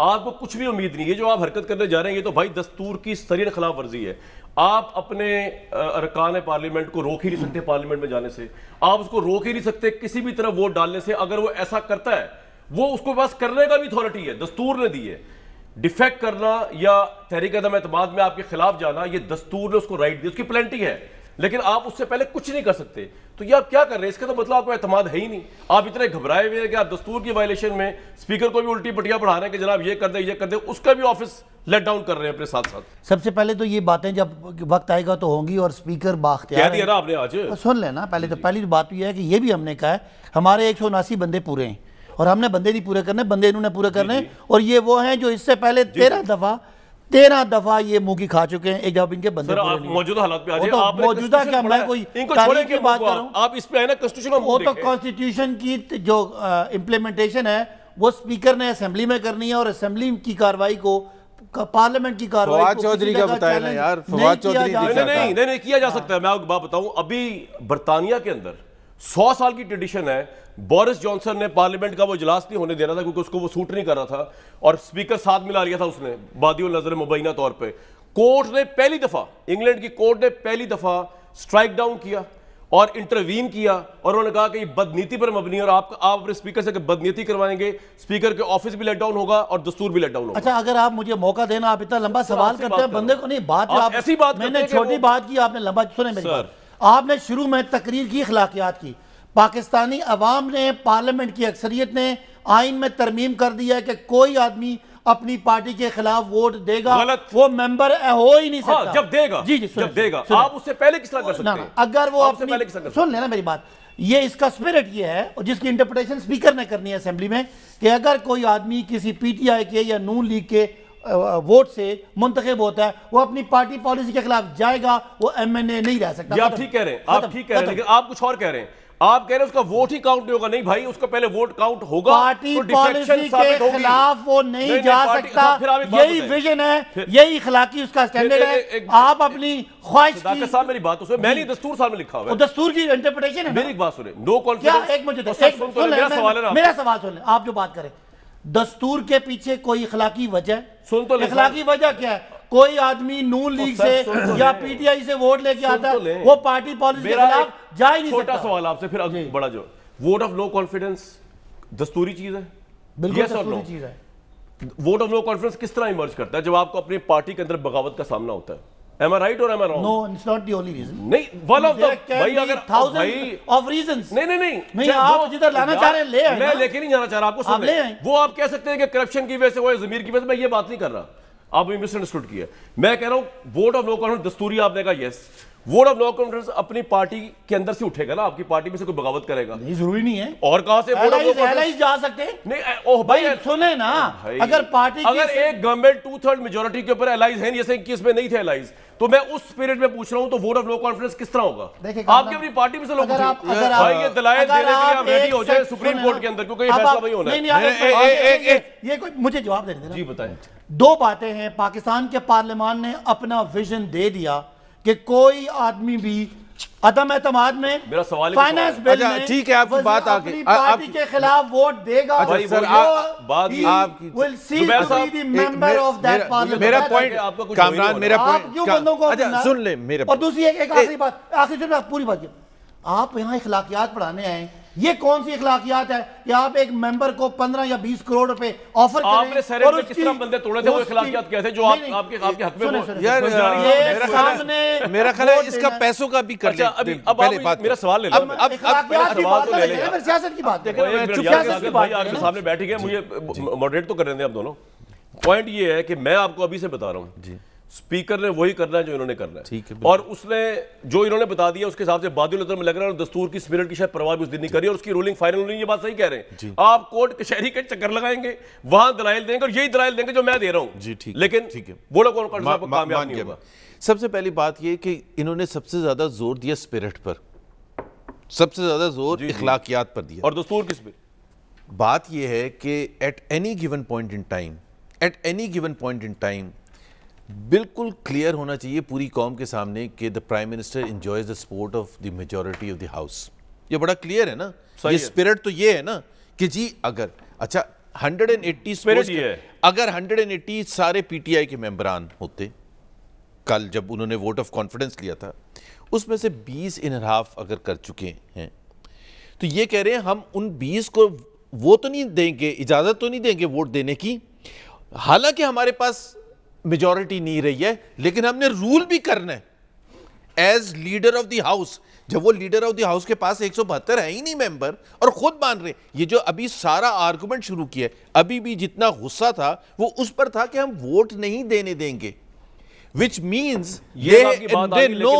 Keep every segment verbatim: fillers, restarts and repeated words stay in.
आपको कुछ भी उम्मीद नहीं है। जो आप हरकत करने जा रहे हैं ये तो भाई दस्तूर की सरीन खिलाफ वर्जी है। आप अपने अरकान पार्लियामेंट को रोक ही नहीं सकते पार्लियामेंट में जाने से, आप उसको रोक ही नहीं सकते किसी भी तरह वोट डालने से। अगर वो ऐसा करता है, वो उसको पास करने का भी अथॉरिटी है, दस्तूर ने दी है। डिफेक्ट करना या तहरीक अदम एतमाद में आपके खिलाफ जाना, ये दस्तूर ने उसको राइट दी, उसकी प्लेंटी है, लेकिन आप उससे पहले कुछ नहीं कर सकते। तो ये आप क्या कर रहे हैं? इसका तो मतलब आपको एतमाद है ही नहीं। आप इतने घबराए हुए हैं कि आप दस्तूर की वायलेशन में स्पीकर को भी उल्टी पटिया पढ़ा रहे हैं कि जनाब ये कर दे ये कर दे, उसका भी ऑफिस लेट डाउन कर रहे हैं अपने साथ साथ। सबसे पहले तो ये बातें जब वक्त आएगा तो होंगी और स्पीकर बाख्तियार है। आपने आज सुन लेना। पहले तो पहली बात यह है कि ये भी हमने कहा है हमारे एक सौ उनासी बंदे पूरे हैं और हमने बंदे नहीं पूरे करने, बंदे इन्होंने पूरे करने, और ये वो हैं जो इससे पहले तेरह दफा तेरह दफा ये मुंह की खा चुके हैं। एक जब इनके बंदे मौजूदा हालात पे आ जाए, आप मौजूदा क्या मैं कोई तारीख की बात कर रहा हूं, आप इस पे आए ना कॉन्स्टिट्यूशन। वो तो कॉन्स्टिट्यूशन की जो इम्प्लीमेंटेशन है वो स्पीकर ने असेंबली में करनी है और असेंबली की कार्रवाई को पार्लियामेंट की कार्रवाई चौधरी का बताया ना यार, फवाद चौधरी नहीं नहीं किया जा सकता है। मैं आपको बात बताऊं, अभी बरतानिया के अंदर सौ साल की ट्रेडिशन है। बोरिस जॉनसन ने पार्लियामेंट का वो इजलास नहीं होने दे रहा था क्योंकि उसको वो सूट नहीं कर रहा था और स्पीकर साथ मिला लिया था उसने बादियुल नजर मुबैना तौर पे। कोर्ट ने पहली दफा, इंग्लैंड की कोर्ट ने पहली दफा स्ट्राइक डाउन किया और इंटरवीन किया और उन्होंने कहा कि बदनीति पर मबनी है और आप, आप अपने स्पीकर से बदनीति करवाएंगे, स्पीकर के ऑफिस भी लेट डाउन होगा और दस्तूर भी लेट डाउन होगा। अच्छा, अगर आप मुझे मौका देना, आप इतना लंबा सवाल करते हैं बंदे को, नहीं बात ऐसी बात मैंने छोटी बात की, आपने लंबा सुने। आपने शुरू में तकरीर की अखलाकियात की, पाकिस्तानी अवाम ने पार्लियामेंट की अक्सरियत ने आइन में तरमीम कर दिया है कि कोई आदमी अपनी पार्टी के खिलाफ वोट देगा वो मेंबर हो ही नहीं सकता। हाँ, जब देगा जी जी जब देगा आप उससे पहले किस तरह कर सकते हैं? अगर वो अपनी सुन लेना मेरी बात, ये इसका स्पिरिट ये है और जिसकी इंटरप्रिटेशन स्पीकर ने करनी है असेंबली में कि अगर कोई आदमी किसी पीटीआई के या नून लीग के वोट से मुंतखब होता है वो अपनी पार्टी पॉलिसी के खिलाफ जाएगा, वो एमएनए नहीं रह सकता। आप ठीक कह रहे हैं, आप ठीक कह रहे हैं, लेकिन आप कुछ और कह रहे हैं। आप कह रहे हैं उसका वोट ही काउंट नहीं होगा। नहीं भाई, उसका पहले वोट काउंट होगा, पार्टी पॉलिसी के खिलाफ वो नहीं जा सकता। यही विजन है, यही इखलाकी उसका स्टैंडर्ड है। आप अपनी ख्वाहिश की मेरी बात उसमें मैंने दस्तूर साहब में लिखा हुआ है, दस्तूर की इंटरप्रिटेशन है। मेरी बात सुने, नो कॉन्फिडेंस। एक मुझे मेरा सवाल सुन ले, आप जो बात करें दस्तूर के पीछे कोई इखलाकी वजह, सुन तो इखलाकी वजह क्या है? कोई आदमी नून लीग से तो या पीटीआई से वोट लेके आता है ले। वो पार्टी पॉलिसी के खिलाफ जा ही नहीं सकता। छोटा सवाल आपसे फिर आगे बड़ा, जो वोट ऑफ नो कॉन्फिडेंस दस्तूरी चीज है, बिल्कुल दस्तूरी चीज है। वोट ऑफ नो कॉन्फिडेंस किस तरह इमर्ज करता है? जब आपको अपनी पार्टी के अंदर बगावत का सामना होता है। Am I right or am I wrong? No, it's not the only reason. नहीं, one of the भाई अगर thousands of reasons. नहीं नहीं नहीं, नहीं आप जिधर लाना चाह रहे हैं ले आए। मैं लेके नहीं जाना चाह रहा, आपको सुन ले आए। वो आप कह सकते हैं कि करप्शन की वजह से हुआ, जमीर की वजह से, मैं ये बात नहीं कर रहा, आपने मिसअंडरस्टूड किया। मैं कह रहा हूँ वोट ऑफ नो कॉन्फिडेंस दस्तूरी, आपने कहा yes. Vote of no confidence अपनी पार्टी के अंदर से उठेगा ना, आपकी पार्टी में से कोई बगावत करेगा नहीं, जरूरी नहीं है। और कहां से वोट ऑफ नो कॉन्फिडेंस जा सकते हैं? नहीं, ओह भाई सुने ना, अगर पार्टी अगर एक गवर्नमेंट टू थर्ड मेजोरिटी के ऊपर एलाइज है, जैसे इक्कीस में नहीं थे एलाइज, तो मैं उस पीरियड में पूछ रहा हूं, तो वोट ऑफ नो कॉन्फिडेंस किस तरह होगा? आपकी अपनी पार्टी में से लोग भाई ये दलाइल देने के लिए आप रेडी हो जाए सुप्रीम कोर्ट के अंदर, क्योंकि ये फैसला वही होना है। ये कोई मुझे जवाब देने देना जी, बताएं। दो बातें हैं, पाकिस्तान के पार्लियामान ने अपना विजन दे दिया कि कोई आदमी भी अदम एतमाद में मेरा सवाल फाइनेंस बिल में, ठीक है आपकी बात आगे, पार्टी के खिलाफ वोट देगा। मेरा पॉइंट कामरान, मेरा पॉइंट सुन ले मेरा। और दूसरी एक आखिरी बात, आखिरी पूरी बात, आप यहाँ इखलाकियात पढ़ाने आए, ये कौन सी इखलाकियात है कि आप एक मेंबर को पंद्रह या बीस करोड़ रुपए ऑफर करें? और किस तरह बंदे तोड़े थे वो इखलाकियात क्या थे जो आप आपके आपके हक में? यार मेरा ख्याल है, मेरा ख्याल है इसका पैसों का भी कर ले। अभी अब आप मेरा सवाल ले लो, अब इखलाकियात की बात ले ले, सियासत की बात देखो। सियासत की बात आपके सामने बैठी है, मुझे मॉडरेट तो कर रहे थे आप दोनों। पॉइंट ये है कि मैं आपको अभी से बता रहा हूँ, स्पीकर ने वही करना है जो इन्होंने करना है, ठीक है। और उसने जो इन्होंने बता दिया उसके हिसाब से बादल में लग रहा है और दस्तूर की स्पिरिट की शायद परवाह भी उस दिन नहीं करी और उसकी रूलिंग फाइनल रूलिंग, ये बात सही कह रहे हैं। आप कोर्ट कचहरी के चक्कर लगाएंगे, वहां दलाइल देंगे और यही दलाइल देंगे जो मैं दे रहा हूँ, लेकिन वो लोग कामयाब नहीं होगा। सबसे पहली बात यह कि इन्होंने सबसे ज्यादा जोर दिया स्पिरिट पर, सबसे ज्यादा जोर इखलाकियात पर दिया और दस्तूर की स्पिरिट। बात यह है कि at any given point in time, at any given point in time बिल्कुल क्लियर होना चाहिए पूरी कौम के सामने कि the prime minister enjoys the support of the majority of the house. ये बड़ा क्लियर है ना, ये स्पिरिट तो ये है ना कि जी अगर, अच्छा एक सौ अस्सी स्पिरिट ये है। अगर एक सौ अस्सी सारे पीटीआई के मेंबरान होते, कल जब उन्होंने वोट ऑफ कॉन्फिडेंस लिया था, उसमें से बीस इनहराफ अगर कर चुके हैं, तो ये कह रहे हैं हम उन बीस को वो तो नहीं देंगे, इजाज़त तो नहीं देंगे वोट देने की, हालांकि हमारे पास मेजॉरिटी नहीं रही है, लेकिन हमने रूल भी करना है as leader of the house. जब वो लीडर ऑफ द हाउस के पास एक सौ बहत्तर है ही नहीं मेंबर, और खुद मान रहे, ये जो अभी सारा आर्गूमेंट शुरू किया है, अभी भी जितना गुस्सा था वो उस पर था कि हम वोट नहीं देने देंगे, which means ये they, they know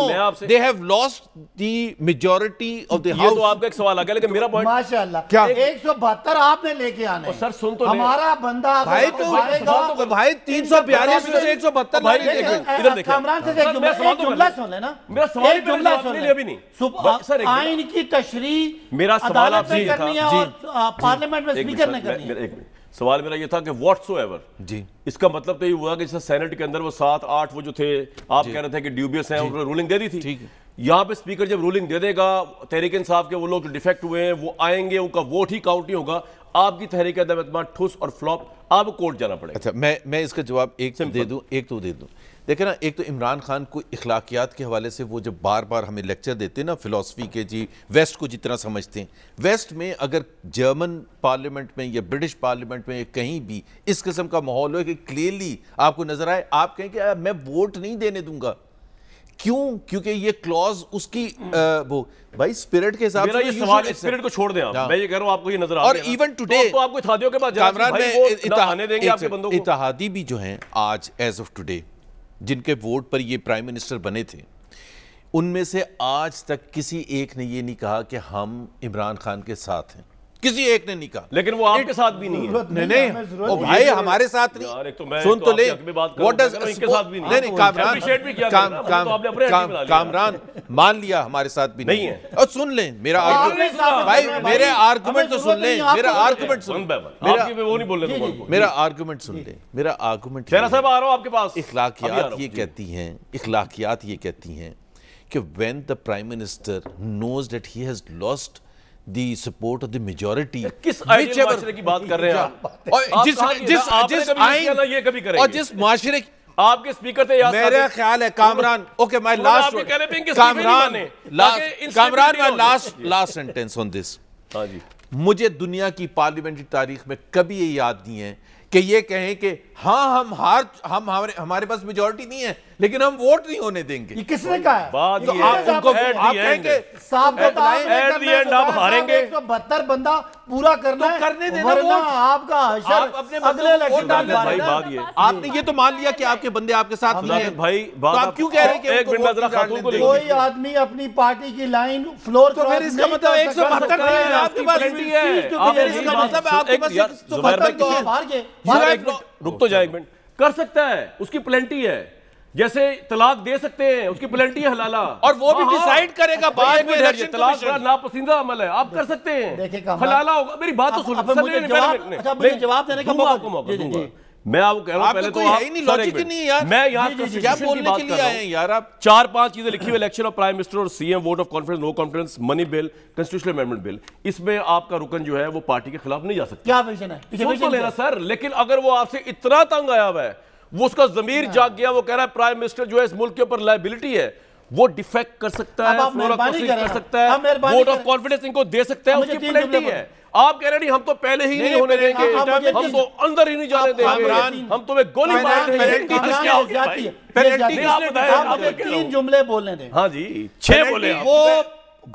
they have lost the majority of the ये house. तो आपका एक सवाल आ गया, लेकिन मेरा पॉइंट माशाल्लाह क्या एक सौ बहत्तर आपने लेके आने और सर सुन तो हमारा बंदा भाई तो भाई, भाई तीन सौ बयालीस में से एक सौ बहत्तर भाई इधर देखिए कामरान से जुमला सुन लेना, मेरा सवाल जुमला सुन ले अभी नहीं सर आइन की तशरीह मेरा सवाल आपसे करनी है और पार्लियामेंट में स्पीकर ने करनी है। सवाल मेरा ये था कि व्हाट्सोएवर जी, इसका मतलब तो ये हुआ कि सेनेट के अंदर वो सात आठ वो जो थे आप कह रहे थे कि ड्यूबियस हैं, उन्होंने रूलिंग दे दी थी। यहाँ पे स्पीकर जब रूलिंग दे देगा, तहरीक इंसाफ के वो लोग डिफेक्ट हुए हैं, वो आएंगे, उनका वोट ही काउंट नहीं होगा, आपकी तहरीक अदम एतमाद ठुस और फ्लॉप, आपको कोर्ट जाना पड़ेगा। अच्छा मैं मैं इसका जवाब एक दे दूँ, एक तो दे दूँ। देखे ना, एक तो इमरान खान को इखलाकियात के हवाले से वो जब बार बार हमें लेक्चर देते हैं ना फिलॉसफी के, जी वेस्ट को जितना समझते हैं, वेस्ट में अगर जर्मन पार्लियामेंट में या ब्रिटिश पार्लियामेंट में या कहीं भी इस किस्म का माहौल हो कि क्लियरली आपको नजर आए, आप कहें कि मैं वोट नहीं देने दूंगा, क्यों? क्योंकि ये क्लॉज उसकी आ, वो भाई स्पिरिट के हिसाब से, स्पिरिट को छोड़ दें आप, मैं ये कह रहा हूं आपको ये नजर आ रहा है। और इवन टुडे तो आपको इत्तेहादियों के पास कामरान में आने देंगे आपके बंदों को, इत्तेहादी भी जो हैं आज एज ऑफ टुडे जिनके वोट पर ये प्राइम मिनिस्टर बने थे, उनमें से आज तक किसी एक ने ये नहीं कहा कि हम इमरान खान के साथ हैं, किसी एक ने नहीं कहा। लेकिन वो आपके साथ भी नहीं है, नहीं नहीं ओ भाई हमारे साथ नहीं, सुन तो ले व्हाट डज इसके साथ भी नहीं, कामरान कामरान मान लिया हमारे साथ भी नहीं है, और सुन लें मेरा आर्गुमेंट भाई, मेरे आर्गुमेंट तो सुन लें, मेरा आर्गुमेंट सुन, वो नहीं बोल रहे, मेरा आर्गुमेंट सुन लें, मेरा आर्गुमेंट साहब आ रहा हूँ आपके पास। इखलाकियात ये कहती हैं, इखलाकियात ये कहती हैं कि when the prime minister knows that he has lost The support of the majority, किस माशरे की बात कर रहे हैं आप? और जिस जिस जिस ये कभी करेंगे, और जिस माशरे आपके स्पीकर थे, मेरा ख्याल है Kamran, okay my last Kamran Kamran my last last sentence on this. मुझे दुनिया की पार्लियामेंट्री तारीख में कभी ये याद नहीं है कि ये कहें कि हाँ हम हार हम हमारे हमारे पास मेजॉरिटी नहीं है लेकिन हम वोट नहीं होने देंगे। ये किसने कहा है? तो आप उनको आप कहेंगे साहब आप हारेंगे, एक सौ बहत्तर बंदा पूरा करना है, करने देना वोट, आपका हशर अपने बदले लगेगा। आपने ये तो मान लिया कि आपके बंदे आपके साथ नहीं हैं भाई, आप क्यों कह रहे हैं कि कोई आदमी अपनी पार्टी की लाइन फ्लोर तो मेरे इसका मतलब एक सौ बहत्तर नहीं है आपके पास है, इसका मतलब आपके पास हार गए। रुक तो जाए एक मिनट, कर सकता है, उसकी प्लेंटी है, जैसे तलाक दे सकते हैं, उसकी प्लेंटी है हलाला, और वो भी डिसाइड करेगा बाद में इलेक्शन कमीशन, नापसंदीदा अमल है, आप कर सकते हैं हलाला होगा। मेरी बात तो सुनो, जवाब देने का मौका दूंगा मैं आपको कह रहा हूं, पहले तो आप ही नहीं, लॉजिक ही नहीं यार, मैं यहां क्या बोलने के लिए आए हैं यार। आप चार पांच चीजें लिखी हुई, इलेक्शन ऑफ प्राइम मिनिस्टर और CM, vote of confidence, no confidence, money bill, constitutional amendment bill, इसमें आपका रुकन जो है वो पार्टी के खिलाफ नहीं जा सकता। क्या विजन है? विजन लेना सर, लेकिन अगर वो आपसे इतना तंग आया हुआ है, वो उसका जमीर जाग गया, वो कह रहा है प्राइम मिनिस्टर जो है इस मुल्क के ऊपर लायबिलिटी है, वो डिफेक्ट कर सकता है, कर सकता है, वोट ऑफ कॉन्फिडेंस इनको दे सकता है, उसकी प्लेंटी है। आप कह रहे नहीं हम तो पहले ही नहीं, नहीं होने देंगे, हम तो अंदर ही नहीं जाने देंगे, हम तुम्हें गोली मार देंगे। तीन जुमले बोलने दें। हाँ जी, छह बोले। वो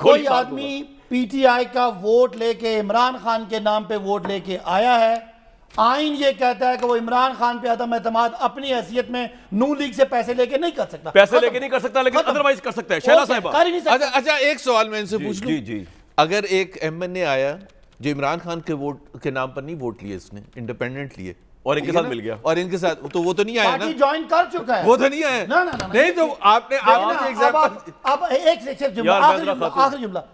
कोई आदमी पीटीआई का वोट लेके इमरान खान के नाम पे वोट लेके आया है, आइन ये कहता है कि वो इमरान खान पे अदम एतमाद अपनी हैसियत में नून लीग से पैसे लेके नहीं कर सकता, पैसे लेके नहीं कर सकता, लेकिन अदरवाइज कर सकता है। शैला साहब अच्छा एक सवाल मैं इनसे पूछ लूं, जी जी, अगर एक एमएनए आया जो इमरान खान के वोट के नाम पर नहीं वोट लिए, इसने इंडिपेंडेंट लिए और इनके साथ मिल गया, और इनके साथ तो वो तो नहीं आया ना, पार्टी ज्वाइन कर चुका है, वो तो नहीं आया ना, ना, ना, नहीं तो आपने अब एक सेक्शन जुमला, आखिरी जुमला,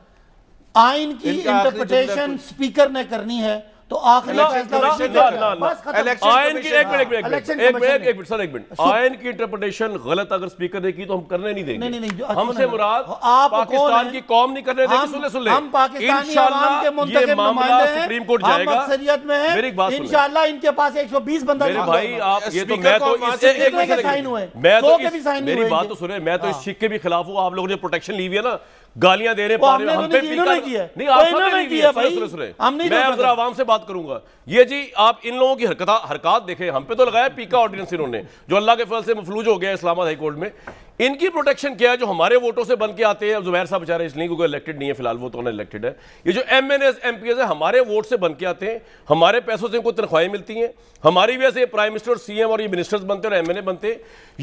आइन की इंटरप्रिटेशन स्पीकर ने करनी है, तो आखिरी आयन की इंटरप्रिटेशन गलत अगर स्पीकर ने की तो हम करने नहीं देंगे। हमसे मुराद आप पाकिस्तान की कौम नहीं करने देंगे। सुन ले सुन ले इंशाल्लाह ये मामला सुप्रीम कोर्ट जाएगा। मेरी एक बात सुन इंशाल्लाह इनके पास एक सौ बीस बंदा भाई आप ये तो मैं तो इससे मेरी बात तो सुने मैं तो इस शिक के भी खिलाफ हूँ। आप लोगों ने प्रोटेक्शन ली हुई है ना गालियां दे रहे हैं हम पे नहीं आप सुने सुने मैं जरा आवाम से बात करूंगा। ये जी आप इन लोगों की हरकत हरकत देखें हम पे तो लगाया पीका ऑर्डिनेंस इन्होंने जो अल्लाह के फल से मफलूज हो गया इस्लामाबाद हाई कोर्ट में। इनकी प्रोटेक्शन क्या है जो हमारे वोटों से बन के आते हैं। जुबैर साहब बेचारे इसलिए क्योंकि इलेक्टेड नहीं है फिलहाल वो तो अनइलेक्टेड है। ये जो एमएनए एमपीएस है हमारे वोट से बन के आते हैं हमारे पैसों से इनको तनख्वाहें मिलती हैं हमारी वजह से प्राइम मिनिस्टर सीएम और ये मिनिस्टर्स बनते हैं और एमएनए बनते हैं।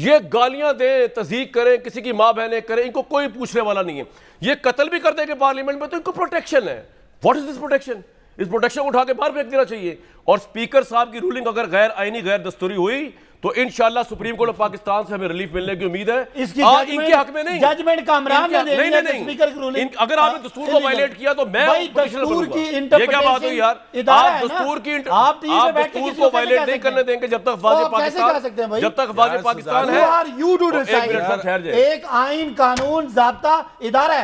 ये गालियां दें तज़हीक करें किसी की माँ बहनें करें इनको कोई पूछने वाला नहीं है। ये कत्ल भी कर देंगे पार्लियामेंट में तो इनको प्रोटेक्शन है। What is this protection? इस प्रोटेक्शन को उठा के बाहर फेंक देना चाहिए। और स्पीकर साहब की रूलिंग अगर गैर आईनी गैर दस्तूरी हुई तो इंशाल्लाह सुप्रीम कोर्ट ऑफ पाकिस्तान से हमें रिलीफ मिलने की उम्मीद है। इनके हक में नहीं जजमेंट कामरान ने नहीं नहीं नहीं स्पीकर की रूलिंग अगर आपने दस्तूर को वायलेट किया तो मैं दस्तूर की इंटरप्रिटेशन ये क्या बात हुई यार। आप दस्तूर की आप दस्तूर को वायलेट नहीं करने देंगे जब तक वाज़े पाकिस्तान जब तक वाज़े पाकिस्तान है। एक आइन कानून ज़ाब्ता इदारा है।